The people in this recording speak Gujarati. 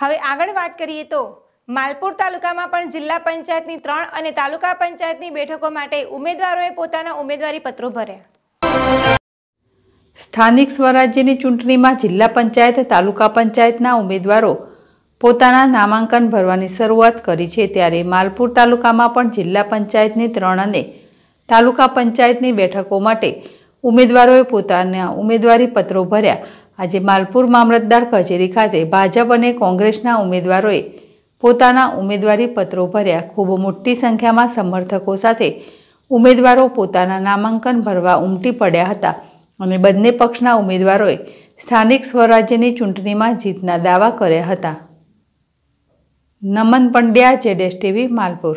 હવે આગળ વાત કરીએ તો માલપુર તાલુકામાં પણ જિલ્લા પંચાયતની 3 અને તાલુકા પંચાયતની બેઠકો માટે ઉમેદવારોએ પોતાના ઉમેદવારી પત્રો ભર્યા। સ્થાનિક સ્વરાજ્યની ચૂંટણીમાં જિલ્લા પંચાયત તાલુકા પંચાયતના ઉમેદવારો પોતાના નામાંકન ભરવાની શરૂઆત કરી છે, ત્યારે માલપુર તાલુકામાં પણ જિલ્લા પંચાયતની 3 અને તાલુકા પંચાયતની બેઠકો માટે ઉમેદવારોએ પોતાના ઉમેદવારી પત્રો ભર્યા। આજે માલપુર મામલતદાર કચેરી ખાતે ભાજપ અને કોંગ્રેસના ઉમેદવારોએ પોતાના ઉમેદવારી પત્રો ભર્યા। ખૂબ મોટી સંખ્યામાં સમર્થકો સાથે ઉમેદવારો પોતાના નામાંકન ભરવા ઉમટી પડ્યા હતા અને બંને પક્ષના ઉમેદવારોએ સ્થાનિક સ્વરાજ્યની ચૂંટણીમાં જીતના દાવા કર્યા હતા। નમન પંડ્યા, જેડેશ ટીવી, માલપુર।